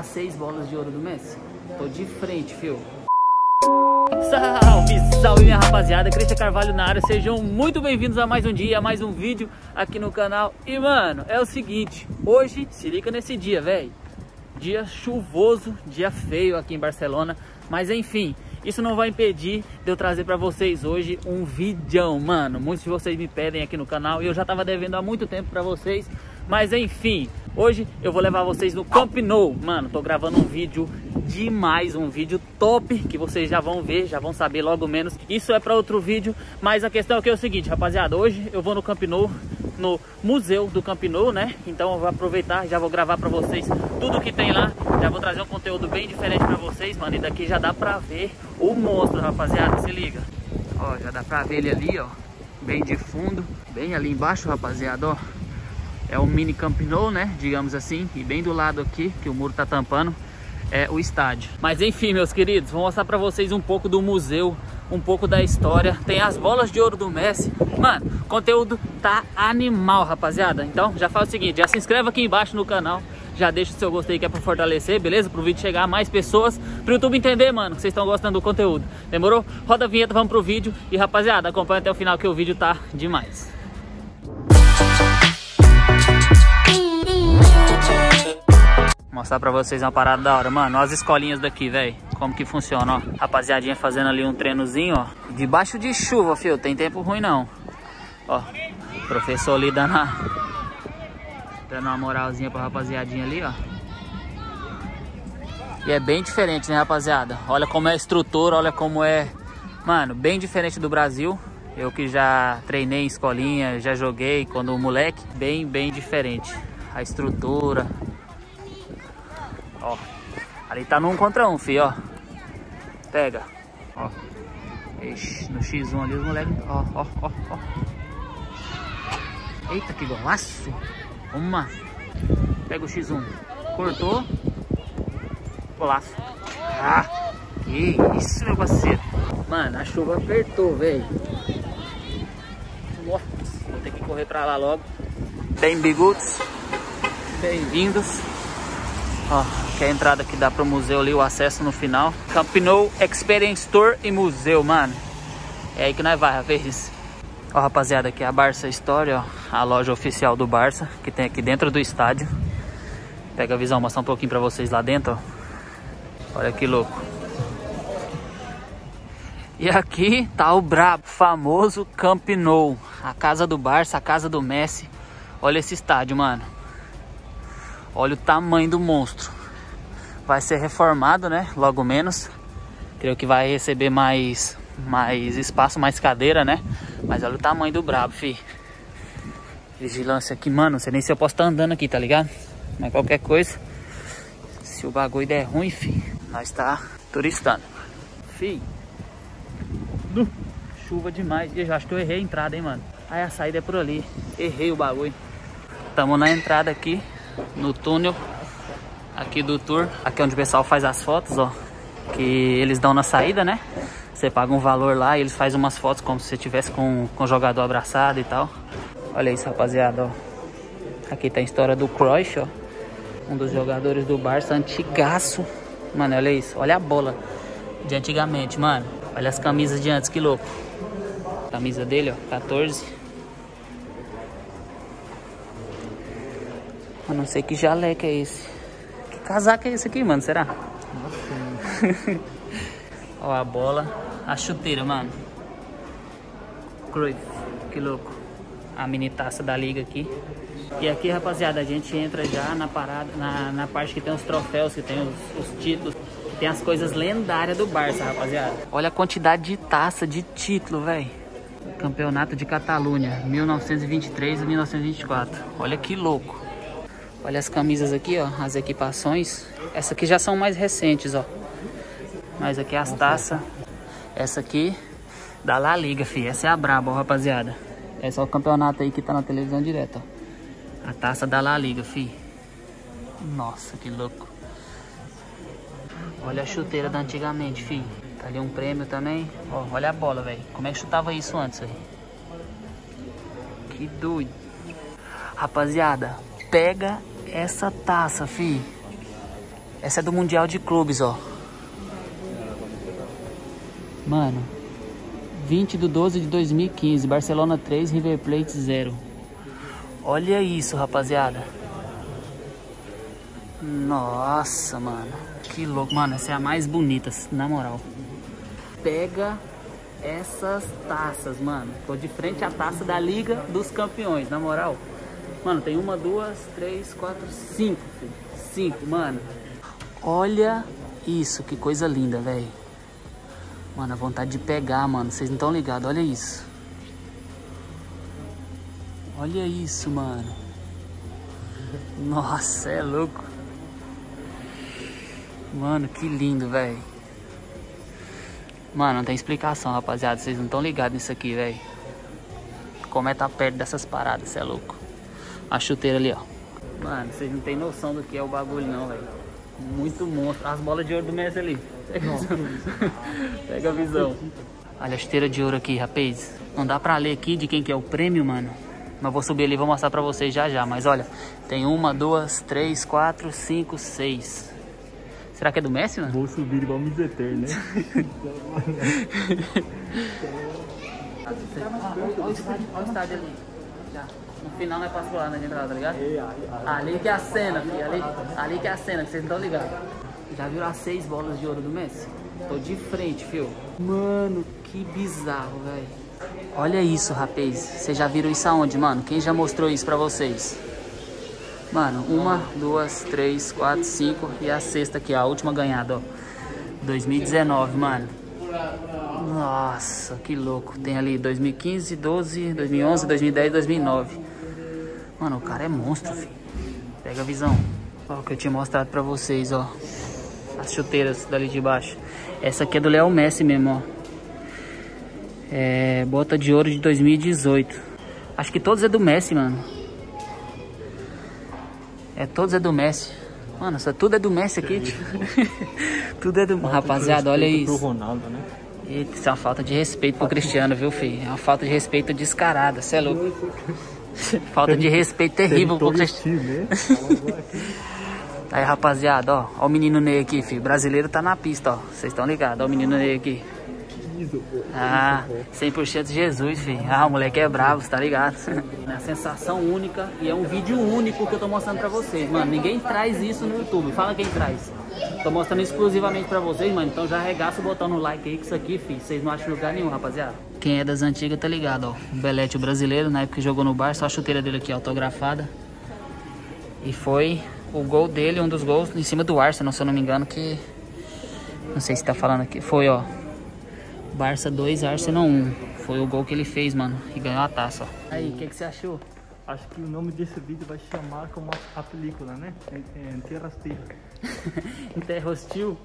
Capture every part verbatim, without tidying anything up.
tirar seis bolas de ouro do Messi? Tô de frente, fio. Salve, salve minha rapaziada, Crystian Carvalho na área, sejam muito bem-vindos a mais um dia, a mais um vídeo aqui no canal. E mano, é o seguinte, hoje, se liga nesse dia, velho. Dia chuvoso, dia feio aqui em Barcelona, mas enfim, isso não vai impedir de eu trazer pra vocês hoje um vidão, mano. Muitos de vocês me pedem aqui no canal e eu já tava devendo há muito tempo pra vocês, mas enfim, hoje eu vou levar vocês no Camp Nou, mano, tô gravando um vídeo demais, um vídeo top, que vocês já vão ver, já vão saber logo menos, isso é pra outro vídeo, mas a questão aqui é o seguinte, rapaziada, hoje eu vou no Camp Nou, no Museu do Camp Nou, né, então eu vou aproveitar, já vou gravar pra vocês tudo que tem lá, já vou trazer um conteúdo bem diferente pra vocês, mano, e daqui já dá pra ver o monstro, rapaziada, se liga, ó, já dá pra ver ele ali, ó, bem de fundo, bem ali embaixo, rapaziada, ó, é um mini Camp Nou, né, digamos assim, e bem do lado aqui, que o muro tá tampando, é o estádio. Mas enfim, meus queridos, vou mostrar pra vocês um pouco do museu, um pouco da história. Tem as bolas de ouro do Messi. Mano, o conteúdo tá animal, rapaziada. Então já faz o seguinte, já se inscreve aqui embaixo no canal, já deixa o seu gostei que é pra fortalecer, beleza? Pro vídeo chegar a mais pessoas, pro YouTube entender, mano, que vocês estão gostando do conteúdo. Demorou? Roda a vinheta, vamos pro vídeo. E rapaziada, acompanha até o final que o vídeo tá demais. Mostrar pra vocês uma parada da hora, mano, olha as escolinhas daqui, velho, como que funciona, ó, rapaziadinha fazendo ali um treinozinho, ó, debaixo de chuva, filho, tem tempo ruim não, ó, o professor ali dando uma, dando uma moralzinha pra rapaziadinha ali, ó, e é bem diferente, né, rapaziada, olha como é a estrutura, olha como é, mano, bem diferente do Brasil. Eu que já treinei em escolinha, já joguei quando moleque, bem, bem diferente, a estrutura. Ó, ali tá num contra um, fi, ó. Pega. Ó. Ixi, no xis um ali os moleques. Ó, ó, ó, ó. Eita, que golaço. Uma. Pega o xis um. Cortou. Golaço. Ah, que isso, meu parceiro. Mano, a chuva apertou, velho. Nossa, vou ter que correr pra lá logo. Bem-vindos. Bem-vindos. Ó, que é a entrada que dá pro museu ali, o acesso no final. Camp Nou Experience Tour e Museu, mano. É aí que nós vai, a vez. Ó, rapaziada, aqui é a Barça Store, ó. A loja oficial do Barça, que tem aqui dentro do estádio. Pega a visão, mostrar um pouquinho pra vocês lá dentro, ó. Olha que louco. E aqui tá o brabo, famoso Camp Nou. A casa do Barça, a casa do Messi. Olha esse estádio, mano. Olha o tamanho do monstro. Vai ser reformado, né? Logo menos. Creio que vai receber mais, mais espaço, mais cadeira, né? Mas olha o tamanho do brabo, fi. Vigilância aqui, mano. Não sei nem se eu posso estar andando aqui, tá ligado? Mas qualquer coisa. Se o bagulho der ruim, fi. Nós tá turistando. Fi. Du. Chuva demais. Eu acho que eu errei a entrada, hein, mano? Aí a saída é por ali. Errei o bagulho. Tamo na entrada aqui. No túnel aqui do tour, aqui onde o pessoal faz as fotos, ó, que eles dão na saída, né? Você paga um valor lá e eles fazem umas fotos como se você estivesse com, com o jogador abraçado e tal. Olha isso, rapaziada, ó. Aqui tá a história do Cruyff, ó, um dos jogadores do Barça, antigaço. Mano, olha isso, olha a bola de antigamente, mano. Olha as camisas de antes, que louco. Camisa dele, ó, quatorze. Eu não sei que jaleco é esse. Que casaco é esse aqui, mano? Será? Nossa. Ó, a bola. A chuteira, mano. Cruyff. Que louco. A mini taça da Liga aqui. E aqui, rapaziada, a gente entra já na parada, na, na parte que tem os troféus, que tem os, os títulos. Que tem as coisas lendárias do Barça, rapaziada. Olha a quantidade de taça, de título, velho. Campeonato de Cataluña, mil novecentos e vinte e três a mil novecentos e vinte e quatro. Olha que louco. Olha as camisas aqui, ó, as equipações. Essa aqui já são mais recentes, ó. Mas aqui as taças. Essa aqui da La Liga, fi. Essa é a braba, ó, rapaziada. Essa é o campeonato aí que tá na televisão direto, ó. A taça da La Liga, fi. Nossa, que louco. Olha a chuteira da antigamente, fi. Tá ali um prêmio também. Ó, olha a bola, velho. Como é que chutava isso antes, velho? Que doido. Rapaziada, pega essa taça, fi. Essa é do Mundial de Clubes, ó. Mano, vinte de doze de dois mil e quinze, Barcelona três, River Plate zero. Olha isso, rapaziada. Nossa, mano. Que louco. Mano, essa é a mais bonita, na moral. Pega essas taças, mano. Tô de frente à taça da Liga dos Campeões, na moral. Mano, tem uma, duas, três, quatro, cinco, filho. Cinco, mano. Olha isso, que coisa linda, velho. Mano, a vontade de pegar, mano. Vocês não estão ligados, olha isso. Olha isso, mano. Nossa, é louco. Mano, que lindo, velho. Mano, não tem explicação, rapaziada. Vocês não estão ligados nisso aqui, velho. Como é tá perto dessas paradas, cê é louco. A chuteira ali, ó. Mano, vocês não tem noção do que é o bagulho, não, velho. Muito monstro. As bolas de ouro do Messi ali. Pega a visão. Pega a visão. Olha a chuteira de ouro aqui, rapaz. Não dá pra ler aqui de quem que é o prêmio, mano. Mas vou subir ali e vou mostrar pra vocês já já. Mas olha, tem uma, duas, três, quatro, cinco, seis. Será que é do Messi, mano? Vou subir igual o Mizeter, né? Olha o estádio ali. No final não é passo lá na entrada, tá ligado? Ali que é a cena, filho. Ali, ali que é a cena, que vocês não estão ligados. Já viram as seis bolas de ouro do Messi? Tô de frente, filho. Mano, que bizarro, velho. Olha isso, rapaz. Vocês já viram isso aonde, mano? Quem já mostrou isso pra vocês? Mano, uma, duas, três, quatro, cinco. E a sexta aqui, a última ganhada, ó. dois mil e dezenove, mano. Nossa, que louco. Tem ali dois mil e quinze, doze, dois mil e onze, dois mil e dez, dois mil e nove. Mano, o cara é monstro, filho. Pega a visão. Ó, o que eu tinha mostrado pra vocês, ó. As chuteiras dali de baixo. Essa aqui é do Lionel Messi mesmo, ó. É, bota de ouro de dois mil e dezoito. Acho que todos é do Messi, mano. É, todos é do Messi. Mano, só tudo é do Messi aqui. Tudo é do Messi. Rapaziada, olha isso. Pro Ronaldo, né? Eita, isso é uma falta de respeito pro Cristiano, viu, filho? É uma falta de respeito descarada, cê é louco. Falta de respeito terrível pro Cristiano. Aí, rapaziada, ó. Ó o menino Ney aqui, filho. O brasileiro tá na pista, ó. Vocês estão ligados, ó o menino Ney aqui. Ah, cem por cento de Jesus, filho. Ah, o moleque é bravo, tá ligado? É uma sensação única e é um vídeo único que eu tô mostrando pra vocês, mano. Ninguém traz isso no YouTube. Fala quem traz. Tô mostrando exclusivamente pra vocês, mano. Então já arregaça o botão no like aí, que isso aqui, filho, vocês não acham lugar nenhum, rapaziada. Quem é das antigas tá ligado, ó. O Belete, o brasileiro, na época que jogou no Barça. Só a chuteira dele aqui, autografada. E foi o gol dele, um dos gols, em cima do Arsenal, se eu não me engano, que... Não sei se tá falando aqui. Foi, ó. Barça dois, Arsenal um. Foi o gol que ele fez, mano. E ganhou a taça, ó. Aí, o que, que você achou? Acho que o nome desse vídeo vai chamar como a película, né? Enterrastil. Enterrastil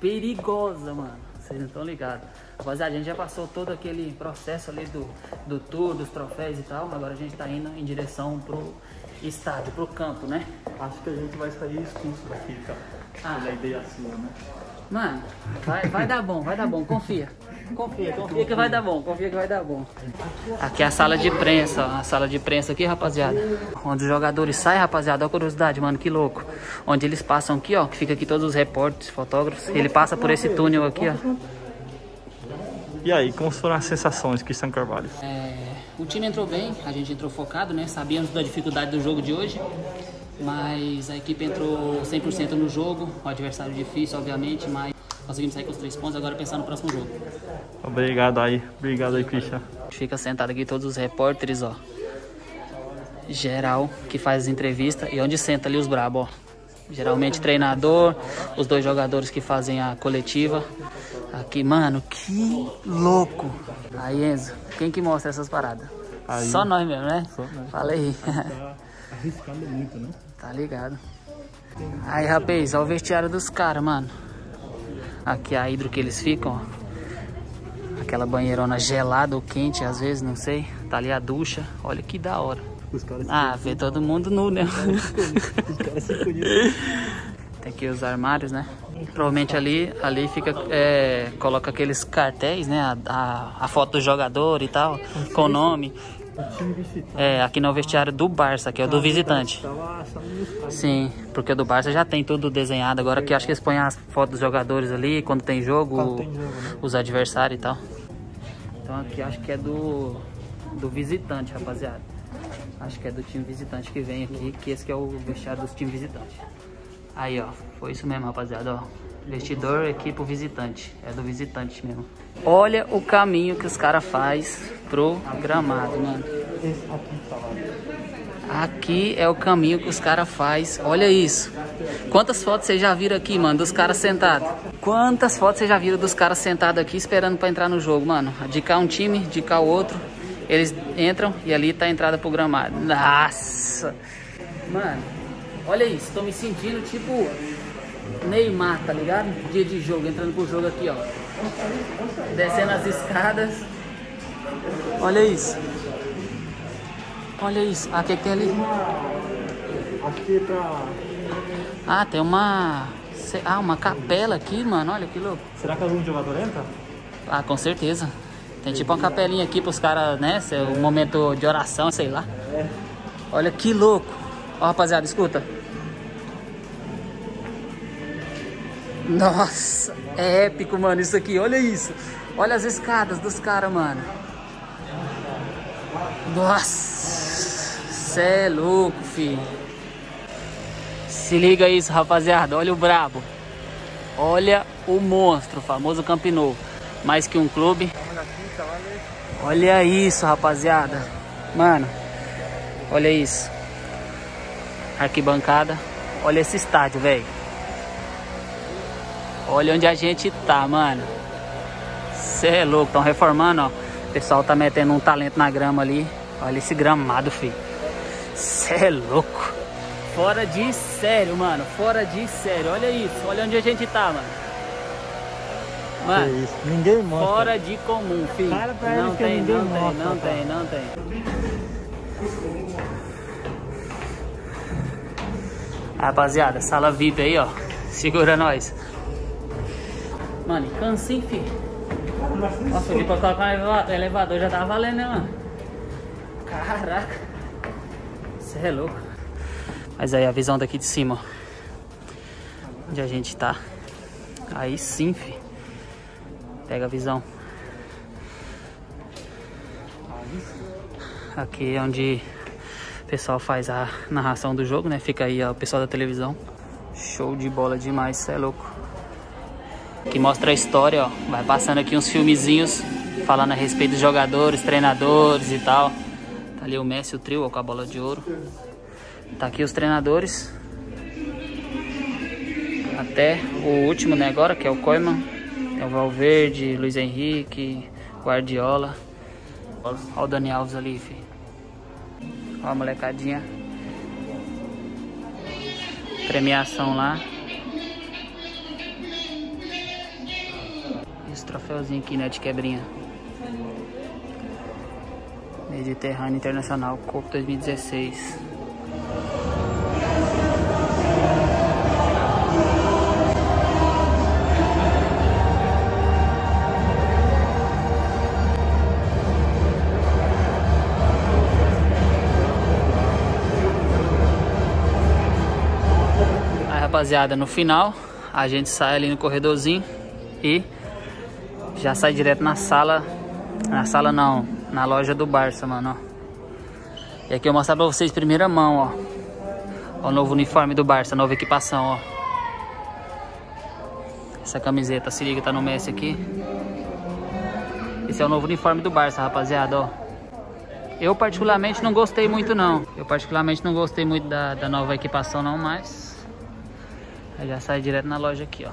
perigosa, mano. Vocês não estão ligados. Rapaziada, a gente já passou todo aquele processo ali do, do tour, dos troféus e tal. Agora a gente tá indo em direção pro estádio, pro campo, né? Acho que a gente vai sair expulso daqui, cara. Ah. É a ideia sua, né? Mano, vai, vai dar bom, vai dar bom, confia. Confia, confia que vai dar bom, confia que vai dar bom. Aqui é a sala de prensa, ó. A sala de prensa aqui, rapaziada. Onde os jogadores saem, rapaziada, ó a curiosidade, mano, que louco. Onde eles passam aqui, ó, que fica aqui todos os repórteres, fotógrafos. Ele passa por esse túnel aqui, ó. E aí, como foram as sensações, Crystian Carvalho? É, o time entrou bem, a gente entrou focado, né? Sabíamos da dificuldade do jogo de hoje. Mas a equipe entrou cem por cento no jogo, o adversário difícil, obviamente, mas conseguimos sair com os três pontos, agora pensar no próximo jogo. Obrigado aí, obrigado aí, Cristian. Fica sentado aqui todos os repórteres, ó, geral, que faz as entrevistas, e onde senta ali os brabo, ó. Geralmente treinador, os dois jogadores que fazem a coletiva. Aqui, mano, que louco. Aí, Enzo, quem que mostra essas paradas? Aí, só nós mesmo, né? Só nós. Fala aí. Tá arriscando muito, né? Tá ligado. Aí, rapaz, olha o vestiário dos caras, mano. Aqui é a hidro que eles ficam, ó. Aquela banheirona gelada ou quente, às vezes, não sei. Tá ali a ducha. Olha que da hora. Os caras ah, vê todo mundo nu, né? Os caras se conhecem. Tem aqui os armários, né? Provavelmente ali, ali fica, é, coloca aqueles cartéis, né? A, a, a foto do jogador e tal, com o nome. É, aqui no vestiário do Barça, que é o do visitante. Sim, porque o do Barça já tem tudo desenhado. Agora que acho que eles põem as fotos dos jogadores ali, quando tem jogo, os adversários e tal. Então aqui acho que é do, do visitante, rapaziada. Acho que é do time visitante que vem aqui, que esse que é o vestiário dos times visitantes. Aí, ó, foi isso mesmo, rapaziada, ó. Vestidor aqui pro visitante. É do visitante mesmo. Olha o caminho que os caras faz pro gramado, mano. Aqui é o caminho que os caras faz. Olha isso. Quantas fotos vocês já viram aqui, mano, dos caras sentados? Quantas fotos vocês já viram dos caras sentados aqui esperando pra entrar no jogo, mano? De cá um time, de cá o outro. Eles entram e ali tá a entrada pro gramado. Nossa! Mano, olha isso. Tô me sentindo tipo... Neymar, tá ligado? Dia de jogo, entrando pro jogo aqui, ó. Descendo as escadas. Olha isso. Olha isso. Ah, o que que tem ali? Aqui tá... Ah, tem uma... Ah, uma capela aqui, mano. Olha que louco. Será que algum jogador entra? Ah, com certeza. Tem tipo uma capelinha aqui pros caras, né? É um momento de oração, sei lá. Olha que louco. Ó, rapaziada, escuta. Nossa, é épico, mano, isso aqui, olha isso. Olha as escadas dos caras, mano. Nossa, cê é louco, filho. Se liga isso, rapaziada, olha o brabo. Olha o monstro, o famoso Camp Nou. Mais que um clube. Olha isso, rapaziada. Mano, olha isso. Arquibancada, olha esse estádio, velho. Olha onde a gente tá, mano. Cê é louco, estão reformando, ó. O pessoal tá metendo um talento na grama ali. Olha esse gramado, filho. Cê é louco. Fora de sério, mano. Fora de sério. Olha isso. Olha onde a gente tá, mano. Mano, que isso? Ninguém mostra. Fora de comum, filho. Para pra não tem, não tem, mostra, não tem, não tem, não tem. Rapaziada, sala V I P aí, ó. Segura nós. Mano, cansei, filho. Nossa, eu vim pra colocar um elevador, já tava valendo, né, mano? Caraca. Você é louco. Mas aí, a visão daqui de cima, ó. Onde a gente tá. Aí sim, filho. Pega a visão. Aqui é onde o pessoal faz a narração do jogo, né? Fica aí, ó, o pessoal da televisão. Show de bola demais, você é louco. Que mostra a história, ó. Vai passando aqui uns filmezinhos falando a respeito dos jogadores, treinadores e tal. Tá ali o Messi, o trio, ó, com a bola de ouro. Tá aqui os treinadores. Até o último, né, agora, que é o Koeman. Tem o Valverde, Luiz Henrique, Guardiola. Olha o Dani Alves ali, filho. Olha a molecadinha. Premiação lá. Esse troféuzinho aqui, né, de quebrinha. Mediterrâneo Internacional, Copa dois mil e dezesseis. Aí, rapaziada, no final, a gente sai ali no corredorzinho e... já sai direto na sala, na sala não, na loja do Barça, mano, ó. E aqui eu vou mostrar pra vocês primeira mão, ó. Ó o novo uniforme do Barça, nova equipação, ó. Essa camiseta, se liga, tá no Messi aqui. Esse é o novo uniforme do Barça, rapaziada, ó. Eu particularmente não gostei muito, não. Eu particularmente não gostei muito da, da nova equipação, não, mas... aí já sai direto na loja aqui, ó.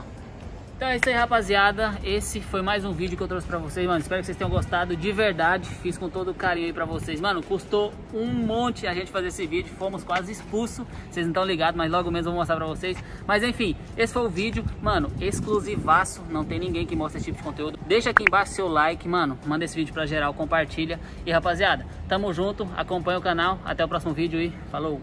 Então é isso aí, rapaziada, esse foi mais um vídeo que eu trouxe pra vocês, mano, espero que vocês tenham gostado de verdade, fiz com todo carinho aí pra vocês, mano, custou um monte a gente fazer esse vídeo, fomos quase expulsos, vocês não estão ligados, mas logo mesmo eu vou mostrar pra vocês, mas enfim, esse foi o vídeo, mano, exclusivaço, não tem ninguém que mostra esse tipo de conteúdo, deixa aqui embaixo seu like, mano, manda esse vídeo pra geral, compartilha, e rapaziada, tamo junto, acompanha o canal, até o próximo vídeo e falou!